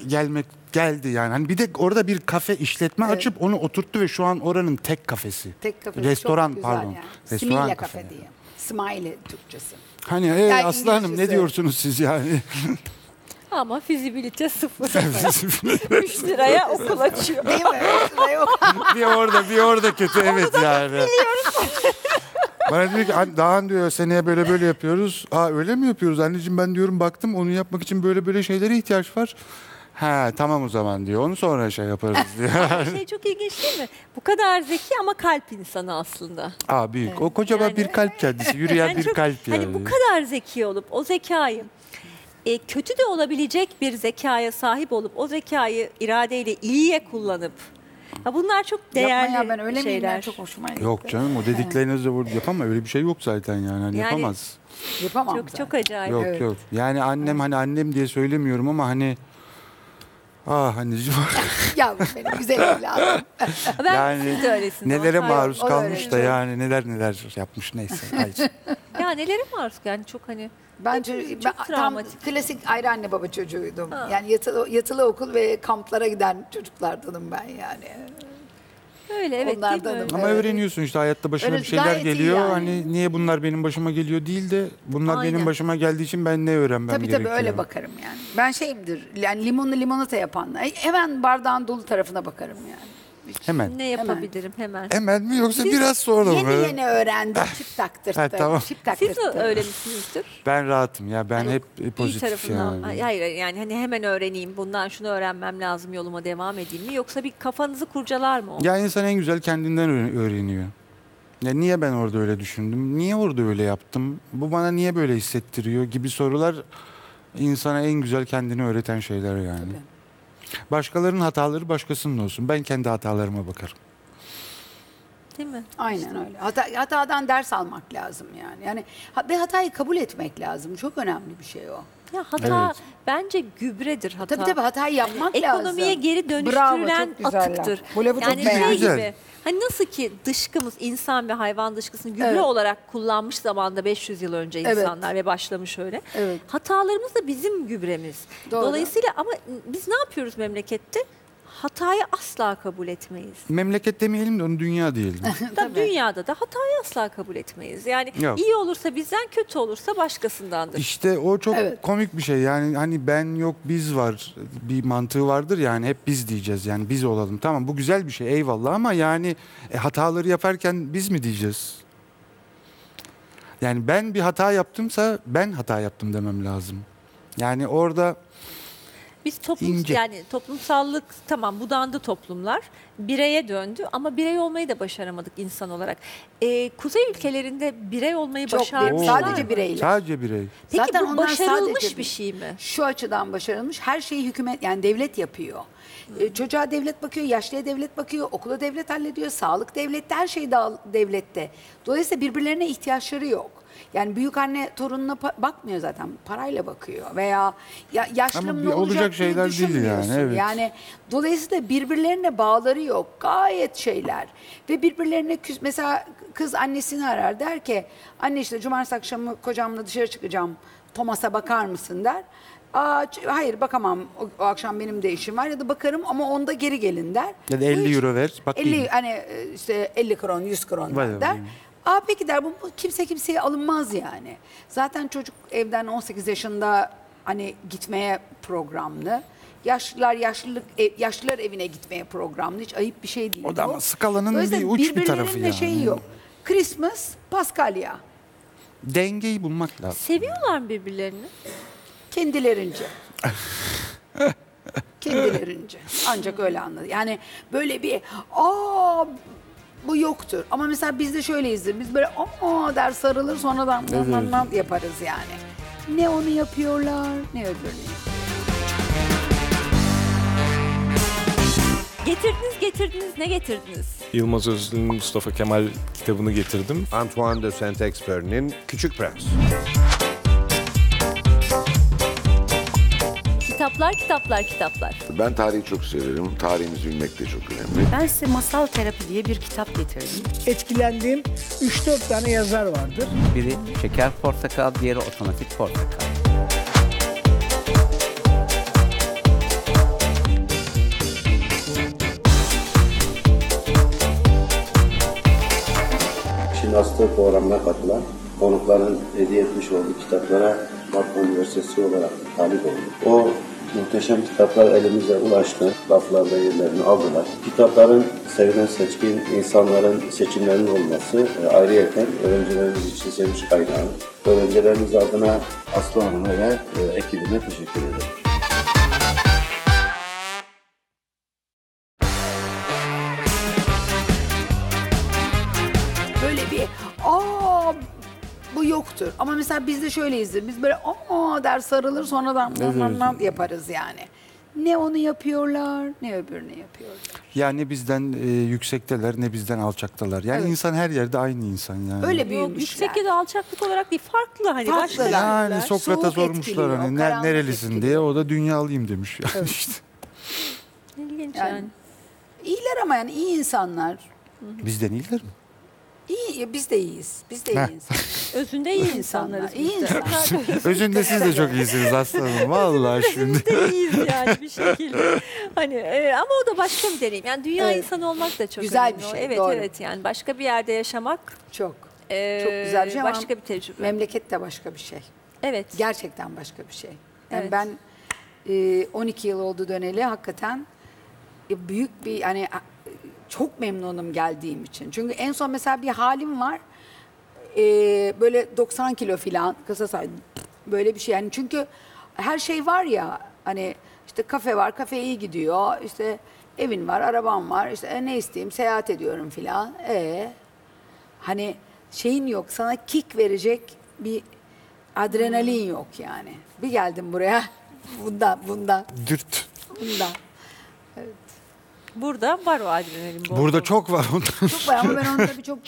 gelmek geldi yani. Hani bir de orada bir kafe işletme evet. açıp onu oturttu ve şu an oranın tek kafesi. Tek kafesi. Restoran pardon. Yani. Restoran Simiyle kafe, kafe diye. Smiley Türkçesi. Hani e, Aslı Hanım ne diyorsunuz siz yani? Ama fizibilite sıfır. üç liraya okul açıyor. Değil mi? Bir orada, bir orada kötü evet yani. Bana diyor ki Dağhan diyor seneye böyle böyle yapıyoruz. Aa öyle mi yapıyoruz anneciğim ben diyorum baktım onu yapmak için böyle böyle şeylere ihtiyaç var. Ha tamam o zaman diyor. Onu sonra şey yaparız diyor. Şey çok ilginç değil mi? Bu kadar zeki ama kalp insanı aslında. Aa büyük. Evet. O kocaman yani, bir kalp kendisi. Yürüyen yani bir çok, kalp yani. Hani bu kadar zeki olup o zekayı e, kötü de olabilecek bir zekaya sahip olup o zekayı iradeyle iyiye kullanıp ya bunlar çok değerli yapma ya, ben öyle şeyler. Ben çok hoşuma gitti. Yok canım o dediklerinizi de yapamam. Öyle bir şey yok zaten yani. Hani yani yapamaz. Yapamam çok, çok acayip. Yok evet. yok. Yani annem hani annem diye söylemiyorum ama hani ah anneciğim. Yavrum benim güzel evladım. Yani nelere maruz hayır, kalmış da yani neler neler yapmış neyse. Ya nelere maruz yani çok hani. Bence çok ben tam klasik ayrı anne baba çocuğuydum. Ha. Yani yatılı, yatılı okul ve kamplara giden çocuklardanım ben yani. Öyle evet. Onlardanım. Ama öyle. Öğreniyorsun işte hayatta başına öyle, bir şeyler geliyor. Yani. Hani niye bunlar benim başıma geliyor değil de bunlar aynen. benim başıma geldiği için ben ne öğrenmem tabii, gerekiyor. Tabii tabii öyle bakarım yani. Ben şeyimdir yani limonlu limonata yapanlar hemen bardağın dolu tarafına bakarım yani. Hiç. Hemen. Ne yapabilirim hemen? Hemen mi yoksa siz biraz sonra mı? Yeni yeni öğrendim. Çip taktırttım. Tamam. Çip taktırttım. Siz öyle misinizdir? Ben rahatım ya. Ben hani hep pozitif yani. Hayır yani hani hemen öğreneyim. Bundan şunu öğrenmem lazım. Yoluma devam edeyim mi? Yoksa bir kafanızı kurcalar mı? Ya insan en güzel kendinden öğreniyor. Ya niye ben orada öyle düşündüm? Niye orada öyle yaptım? Bu bana niye böyle hissettiriyor? Gibi sorular insana en güzel kendini öğreten şeyler yani. Tabii. Başkalarının hataları başkasının olsun. Ben kendi hatalarıma bakarım. Değil mi? Aynen öyle. Hata, hatadan ders almak lazım yani. Yani ve hatayı kabul etmek lazım. Çok önemli bir şey o. Ya hata evet. bence gübredir hata. Tabii tabii hatayı yapmak yani, lazım. Ekonomiye geri dönüştürülen bravo, atıktır. Bu lafı yani çok şey gibi. Hani nasıl ki dışkımız insan ve hayvan dışkısını gübre evet. olarak kullanmış zamanda beş yüz yıl önce insanlar evet. ve başlamış öyle. Evet. Hatalarımız da bizim gübremiz. Doğru. Dolayısıyla ama biz ne yapıyoruz memlekette? Hatayı asla kabul etmeyiz. Memleket demeyelim de onu dünya diyelim. Tabii. Dünyada da hatayı asla kabul etmeyiz. Yani yok. iyi olursa bizden, kötü olursa başkasındandır. İşte o çok evet. komik bir şey. Yani hani ben yok biz var bir mantığı vardır yani hep biz diyeceğiz. Yani biz olalım. Tamam bu güzel bir şey eyvallah ama yani e, hataları yaparken biz mi diyeceğiz? Yani ben bir hata yaptımsa ben hata yaptım demem lazım. Yani orada biz toplum, yani toplumsallık tamam budandı toplumlar, bireye döndü ama birey olmayı da başaramadık insan olarak. Ee, kuzey ülkelerinde birey olmayı çok başarmışlar. Sadece bireyler. Sadece birey. Peki zaten bu başarılmış sadece bir şey mi? Şu açıdan başarılmış, her şeyi hükümet yani devlet yapıyor. Ee, çocuğa devlet bakıyor, yaşlıya devlet bakıyor, okula devlet hallediyor, sağlık devlette, her şey devlette. Dolayısıyla birbirlerine ihtiyaçları yok. Yani büyük anne torununa pa- bakmıyor zaten. Parayla bakıyor veya ya yaşlım ne olacak, olacak şeyler değil yani. Evet. Yani dolayısıyla birbirlerine bağları yok. Gayet şeyler. Ve birbirlerine küs mesela kız annesini arar der ki anne işte cumartesi akşamı kocamla dışarı çıkacağım. Thomas'a bakar mısın der. Aa, hayır bakamam o, o akşam benim de işim var ya da bakarım ama onda geri gelin der. Ya da elli euro ver. Bak elli hani işte elli kron yüz kron der. der. Aa peki der bu kimse kimseye alınmaz yani. Zaten çocuk evden on sekiz yaşında hani gitmeye programlı. Yaşlılar yaşlılık ev, yaşlılar evine gitmeye programlı. Hiç ayıp bir şey değil. O da ama skalanın bir uç bir tarafı yani. Şey yok. Christmas, Paskalya. Dengeyi bulmak lazım. Seviyorlar mı birbirlerini? Kendilerince. Kendilerince. Ancak öyle anladım. Yani böyle bir aa bu yoktur. Ama mesela biz de şöyleyizdir. Biz böyle aa der sarılır sonradan evet, man, man, man yaparız yani. Ne onu yapıyorlar ne öbürünü. Getirdiniz getirdiniz ne getirdiniz? Yılmaz Özlü'nün Mustafa Kemal kitabını getirdim. Antoine de Saint-Exupéry'nin Küçük Prens. Kitaplar kitaplar, kitaplar, kitaplar. Ben tarihi çok severim. Tarihimizi bilmek de çok önemli. Ben size Masal Terapi diye bir kitap getirdim. Etkilendiğim üç dört tane yazar vardır. Biri Şeker Portakal, diğeri Otomatik Portakal. Şimdi hasta programına katılan konukların hediye etmiş olduğu kitaplara Bakır Üniversitesi olarak talip oldu. O muhteşem kitaplar elimize ulaştı. Raflarda yerlerini aldılar. Kitapların sevilen seçkin insanların seçimlerinin olması ayrıyeten öğrencilerimiz için sevinç kaynağı. Öğrencilerimiz adına Aslı Hanım'a ve ekibine teşekkür ederim. Yoktur. Ama mesela biz de şöyleyizdir. Biz böyle aa der sarılır sonradan anlam yaparız yani. Ne onu yapıyorlar ne öbürünü yapıyorlar. Yani ne bizden e, yüksekteler ne bizden alçaktalar. Yani evet. İnsan her yerde aynı insan yani. Öyle büyümüşler. Yüksek ya da alçaklık olarak değil farklı hani. Farklı yani Sokrat'a sormuşlar hani nerelisin etkiliyor diye, o da dünyalıyım demiş yani evet. işte. İlginç yani. yani. İyiler ama yani iyi insanlar. Bizden iyiler mi? İyi, biz de iyiyiz. Biz de iyiyiz. Özünde iyi insanlarız. İyi insanlar. Özünde siz de çok iyisiniz aslanım. Vallahi şimdi. Biz de iyiyiz yani bir şekilde. Hani e, ama o da başka bir deneyim. Yani dünya evet. insanı olmak da çok güzel önemli. Bir şey. Evet doğru. Evet yani başka bir yerde yaşamak çok e, çok güzel bir şey. Başka bir tecrübe. Memleket de başka bir şey. Evet. Gerçekten başka bir şey. Yani evet. Ben e, on iki yıl oldu döneli hakikaten e, büyük bir hani çok memnunum geldiğim için. Çünkü en son mesela bir halim var. Ee, böyle doksan kilo falan kısa say böyle bir şey. Yani çünkü her şey var ya hani işte kafe var, kafe iyi gidiyor. İşte evin var, araban var. İşte e, ne isteyeyim? Seyahat ediyorum falan. Ee, hani şeyin yok. Sana kick verecek bir adrenalin yok yani. Bir geldim buraya. Bundan, bundan. Dürt. Bundan. Evet. Burada var o adrenalin. Bu Burada oldu. Çok var ondan. Çok var ama ben onu tabii çok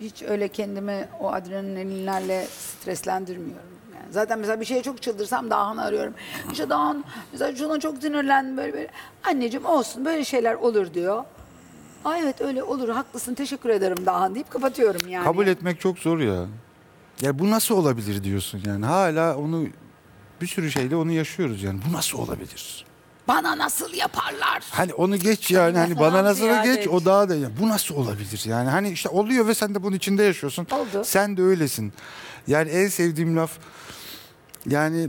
hiç öyle kendimi o adrenalinlerle streslendirmiyorum. Yani zaten mesela bir şeye çok çıldırsam Dağhan'ı arıyorum. İşte Dağhan mesela şuna çok sinirlendim böyle böyle. Anneciğim olsun böyle şeyler olur diyor. Ay evet öyle olur haklısın teşekkür ederim Dağhan deyip kapatıyorum yani. Kabul etmek çok zor ya. Ya bu nasıl olabilir diyorsun yani. Hala onu bir sürü şeyle onu yaşıyoruz yani. Bu nasıl olabilir? Bana nasıl yaparlar? Hani onu geç yani hani bana nasıl geç o daha da bu nasıl olabilir yani hani işte oluyor ve sen de bunun içinde yaşıyorsun. Oldu. Sen de öylesin. Yani en sevdiğim laf yani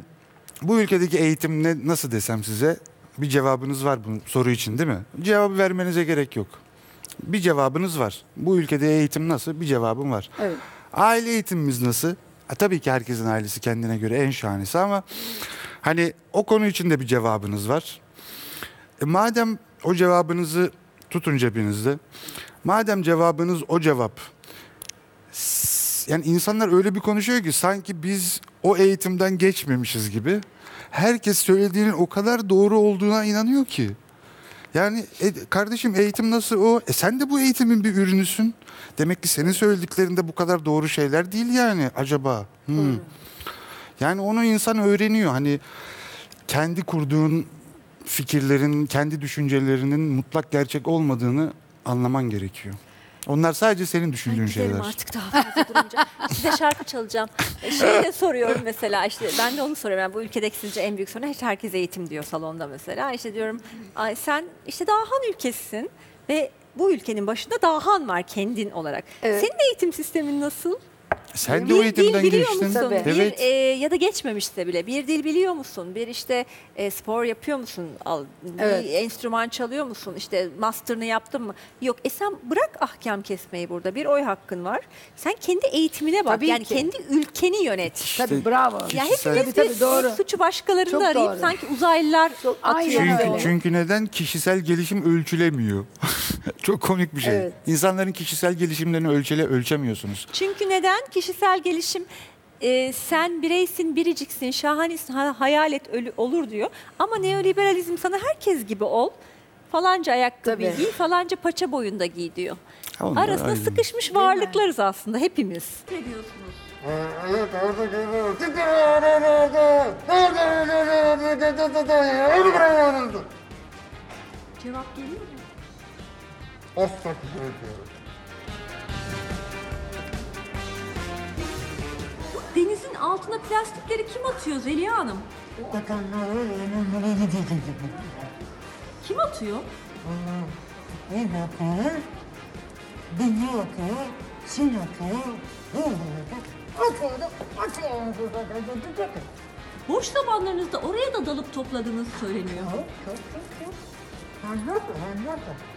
bu ülkedeki eğitim ne nasıl desem size bir cevabınız var bu soru için değil mi? Cevabı vermenize gerek yok. Bir cevabınız var. Bu ülkede eğitim nasıl? Bir cevabım var. Evet. Aile eğitimimiz nasıl? E, tabii ki herkesin ailesi kendine göre en şahanesi ama hani o konu için de bir cevabınız var. E madem o cevabınızı tutun cebinizde, madem cevabınız o cevap, yani insanlar öyle bir konuşuyor ki sanki biz o eğitimden geçmemişiz gibi. Herkes söylediğinin o kadar doğru olduğuna inanıyor ki. Yani e, kardeşim eğitim nasıl o? E sen de bu eğitimin bir ürünüsün. Demek ki senin söylediklerinde bu kadar doğru şeyler değil yani acaba. Hmm. Yani onu insan öğreniyor. Hani kendi kurduğun fikirlerin, kendi düşüncelerinin mutlak gerçek olmadığını anlaman gerekiyor. Onlar sadece senin düşündüğün şeyler. Artık daha fazla durunca. Size şarkı çalacağım. Şey de soruyorum mesela işte ben de onu soruyorum. Yani bu ülkedeki sizce en büyük sorun herkes eğitim diyor salonda mesela. İşte diyorum ay sen işte Dağhan ülkesisin ve bu ülkenin başında Dağhan var kendin olarak. Evet. Senin eğitim sistemin nasıl? Sen bir de o eğitimden geçtin. Tabii. Bir, evet. e, ya da geçmemişse bile bir dil biliyor musun? Bir işte e, spor yapıyor musun? Al, evet. Bir enstrüman çalıyor musun? İşte master'ını yaptın mı? Yok. E sen bırak ahkam kesmeyi burada. Bir oy hakkın var. Sen kendi eğitimine bak. Tabii yani ki. Kendi ülkeni yönet. İşte, tabii bravo. Ya hepimiz tabii, tabii, suçu başkalarını arayıp doğru. Sanki uzaylılar çok, atıyor. Çünkü, çünkü neden? Kişisel gelişim ölçülemiyor. Çok komik bir şey. Evet. İnsanların kişisel gelişimlerini ölçele ölçemiyorsunuz. Çünkü neden? Kişisel gelişim e, sen bireysin, biriciksin, şahanesin, ha, hayal et ölü, olur diyor. Ama neoliberalizm sana herkes gibi ol, falanca ayakkabıyı giy, falanca paça boyunda giy diyor. Olma, arasında aynen. Sıkışmış varlıklarız aslında hepimiz. Ne diyorsunuz? Cevap geliyor mu? Asla geliyor. Denizin altına plastikleri kim atıyor Zeliha Hanım? Kim atıyor? Ben atıyor, beni atıyor, sen atıyor, atıyor, atıyor. Boş zamanlarınızda oraya da dalıp topladığınız söyleniyor. Anladım, anladım.